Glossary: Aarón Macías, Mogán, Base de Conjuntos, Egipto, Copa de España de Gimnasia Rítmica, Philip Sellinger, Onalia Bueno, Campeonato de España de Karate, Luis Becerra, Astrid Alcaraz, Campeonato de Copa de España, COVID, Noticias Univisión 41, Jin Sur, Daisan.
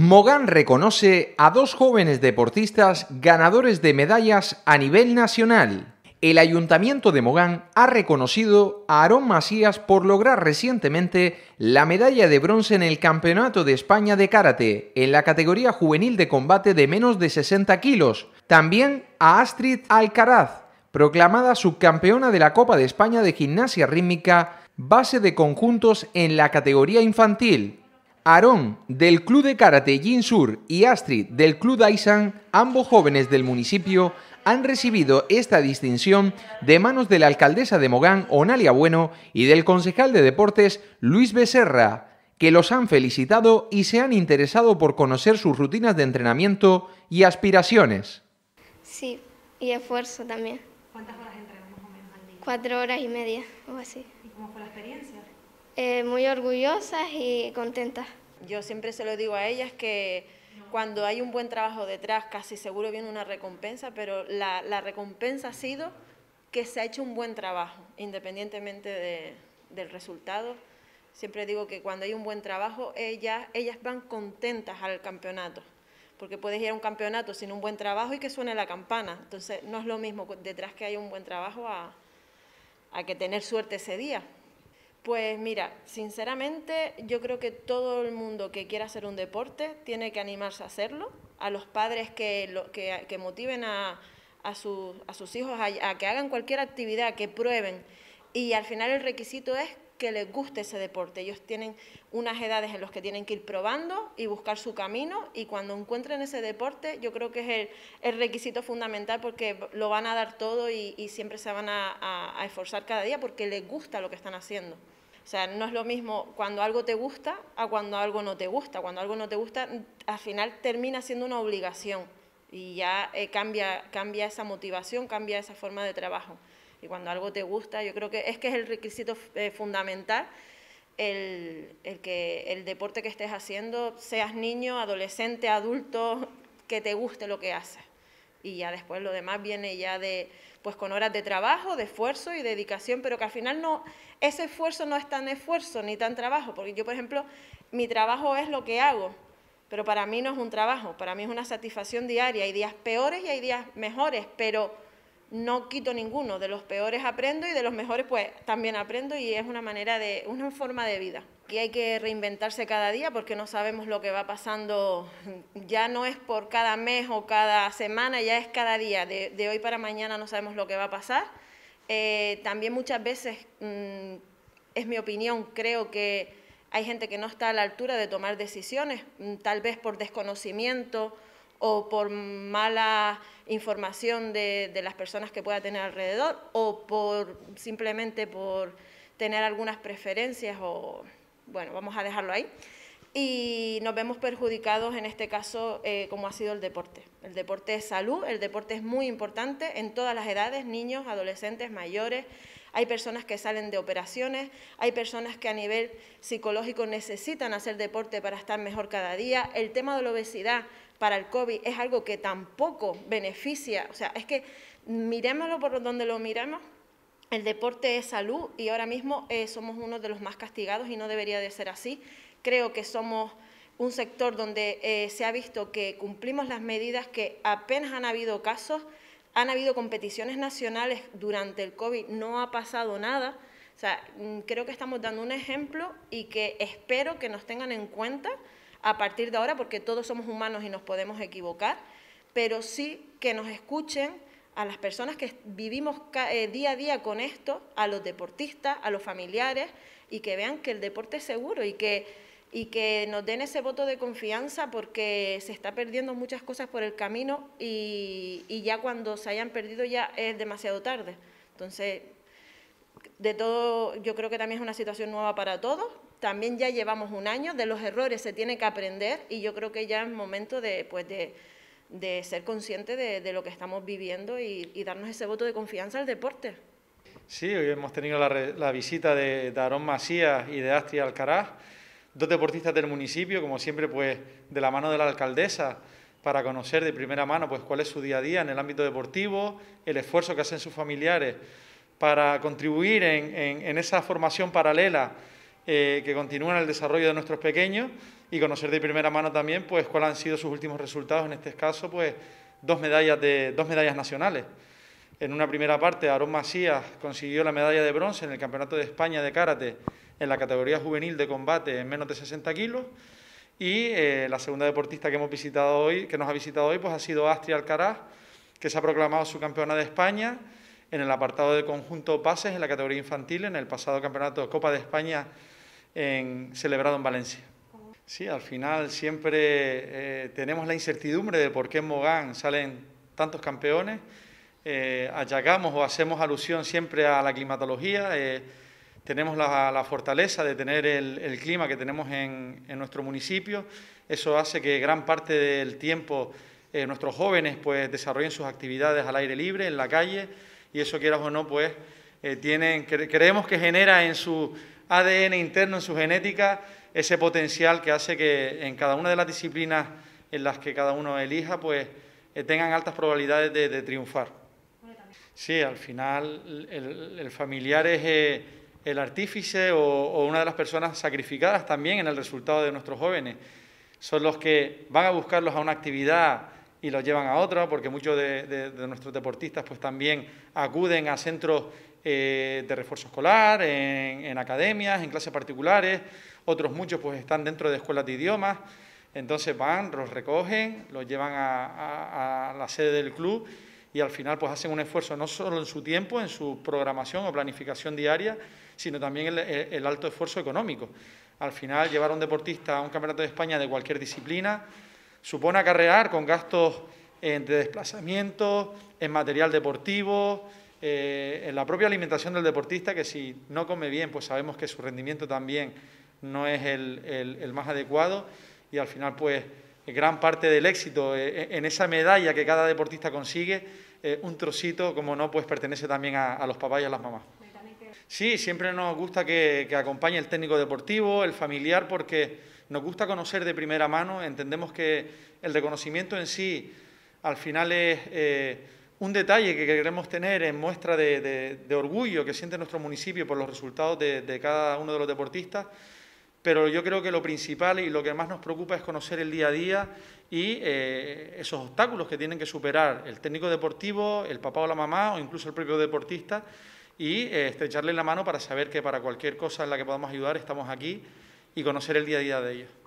Mogán reconoce a dos jóvenes deportistas ganadores de medallas a nivel nacional. El Ayuntamiento de Mogán ha reconocido a Aarón Macías por lograr recientemente la medalla de bronce en el Campeonato de España de Karate, en la categoría juvenil de combate de menos de 60 kilos. También a Astrid Alcaraz, proclamada subcampeona de la Copa de España de Gimnasia Rítmica, base de conjuntos en la categoría infantil. Aarón, del Club de Karate Jin Sur, y Astrid, del Club Daisan, ambos jóvenes del municipio, han recibido esta distinción de manos de la alcaldesa de Mogán, Onalia Bueno, y del concejal de Deportes, Luis Becerra, que los han felicitado y se han interesado por conocer sus rutinas de entrenamiento y aspiraciones. Sí, y esfuerzo también. ¿Cuántas horas entrenas más o menos al día? 4 horas y media o así. ¿Y cómo fue la experiencia? Muy orgullosas y contentas. Yo siempre se lo digo a ellas que cuando hay un buen trabajo detrás, casi seguro viene una recompensa, pero la recompensa ha sido que se ha hecho un buen trabajo, independientemente del resultado. Siempre digo que cuando hay un buen trabajo, ellas van contentas al campeonato, porque puedes ir a un campeonato sin un buen trabajo y que suene la campana. Entonces, no es lo mismo detrás que haya un buen trabajo a que tener suerte ese día. Pues mira, sinceramente yo creo que todo el mundo que quiera hacer un deporte tiene que animarse a hacerlo, a los padres que motiven a sus hijos a que hagan cualquier actividad, que prueben, y al final el requisito es que les guste ese deporte. Ellos tienen unas edades en las que tienen que ir probando y buscar su camino, y cuando encuentren ese deporte yo creo que es el requisito fundamental, porque lo van a dar todo y siempre se van a esforzar cada día porque les gusta lo que están haciendo. O sea, no es lo mismo cuando algo te gusta a cuando algo no te gusta. Cuando algo no te gusta, al final termina siendo una obligación y ya cambia esa motivación, cambia esa forma de trabajo. Y cuando algo te gusta, yo creo que es el requisito fundamental, que el deporte que estés haciendo, seas niño, adolescente, adulto, que te guste lo que haces. Y ya después lo demás viene ya pues con horas de trabajo, de esfuerzo y dedicación, pero que al final no, ese esfuerzo no es tan esfuerzo ni tan trabajo, porque yo, por ejemplo, mi trabajo es lo que hago, pero para mí no es un trabajo, para mí es una satisfacción diaria. Hay días peores y hay días mejores, pero no quito ninguno. De los peores aprendo y de los mejores pues también aprendo, y es una forma de vida. Y hay que reinventarse cada día porque no sabemos lo que va pasando, ya no es por cada mes o cada semana, ya es cada día, de hoy para mañana no sabemos lo que va a pasar. También muchas veces, es mi opinión, creo que hay gente que no está a la altura de tomar decisiones, tal vez por desconocimiento o por mala información de las personas que pueda tener alrededor, o simplemente por tener algunas preferencias, o bueno, vamos a dejarlo ahí. Y nos vemos perjudicados en este caso, como ha sido el deporte. El deporte es salud, el deporte es muy importante en todas las edades, niños, adolescentes, mayores. Hay personas que salen de operaciones, hay personas que a nivel psicológico necesitan hacer deporte para estar mejor cada día. El tema de la obesidad para el COVID es algo que tampoco beneficia. O sea, es que miremoslo por donde lo miremos, el deporte es salud y ahora mismo somos uno de los más castigados y no debería de ser así. Creo que somos un sector donde se ha visto que cumplimos las medidas, que apenas han habido casos. Han habido competiciones nacionales durante el COVID, no ha pasado nada. O sea, creo que estamos dando un ejemplo y que espero que nos tengan en cuenta a partir de ahora, porque todos somos humanos y nos podemos equivocar, pero sí que nos escuchen a las personas que vivimos día a día con esto, a los deportistas, a los familiares, y que vean que el deporte es seguro y que nos den ese voto de confianza, porque se está perdiendo muchas cosas por el camino y ya cuando se hayan perdido ya es demasiado tarde. Entonces, de todo, yo creo que también es una situación nueva para todos. También ya llevamos un año, de los errores se tiene que aprender y yo creo que ya es momento de ser consciente de lo que estamos viviendo y darnos ese voto de confianza al deporte. Sí, hoy hemos tenido la visita de Aarón Macías y de Astrid Alcaraz, dos deportistas del municipio, como siempre, pues de la mano de la alcaldesa, para conocer de primera mano pues cuál es su día a día en el ámbito deportivo, el esfuerzo que hacen sus familiares para contribuir en esa formación paralela que continúa en el desarrollo de nuestros pequeños, y conocer de primera mano también pues cuáles han sido sus últimos resultados. En este caso, pues dos medallas nacionales. En una primera parte, Aarón Macías consiguió la medalla de bronce en el Campeonato de España de Karate en la categoría juvenil de combate en menos de 60 kilos. Y la segunda deportista que nos ha visitado hoy, pues ha sido Astrid Alcaraz, que se ha proclamado subcampeona de España en el apartado de conjunto pases en la categoría infantil en el pasado Campeonato de Copa de España celebrado en Valencia. Sí, al final siempre tenemos la incertidumbre de por qué en Mogán salen tantos campeones. Achacamos o hacemos alusión siempre a la climatología. Tenemos la fortaleza de tener el clima que tenemos en nuestro municipio. Eso hace que gran parte del tiempo nuestros jóvenes pues desarrollen sus actividades al aire libre, en la calle, y eso, quieras o no, pues creemos que genera en su ADN interno, en su genética, ese potencial que hace que en cada una de las disciplinas en las que cada uno elija pues tengan altas probabilidades de triunfar. Sí, al final el familiar es el artífice o una de las personas sacrificadas también en el resultado de nuestros jóvenes. Son los que van a buscarlos a una actividad y los llevan a otra, porque muchos de nuestros deportistas pues también acuden a centros de refuerzo escolar, en academias, en clases particulares. Otros muchos pues están dentro de escuelas de idiomas. Entonces van, los recogen, los llevan a la sede del club y al final pues hacen un esfuerzo no solo en su tiempo, en su programación o planificación diaria, sino también el alto esfuerzo económico. Al final llevar a un deportista a un Campeonato de España de cualquier disciplina supone acarrear con gastos de desplazamiento, en material deportivo, en la propia alimentación del deportista, que si no come bien pues sabemos que su rendimiento también no es el más adecuado. Y al final, pues, gran parte del éxito en esa medalla que cada deportista consigue, un trocito, como no, pues pertenece también a los papás y a las mamás. Sí, siempre nos gusta que acompañe el técnico deportivo, el familiar, porque nos gusta conocer de primera mano. Entendemos que el reconocimiento en sí, al final, es un detalle que queremos tener en muestra de orgullo que siente nuestro municipio por los resultados de cada uno de los deportistas. Pero yo creo que lo principal y lo que más nos preocupa es conocer el día a día y esos obstáculos que tienen que superar el técnico deportivo, el papá o la mamá o incluso el propio deportista, y estrecharle la mano para saber que para cualquier cosa en la que podamos ayudar estamos aquí y conocer el día a día de ellos.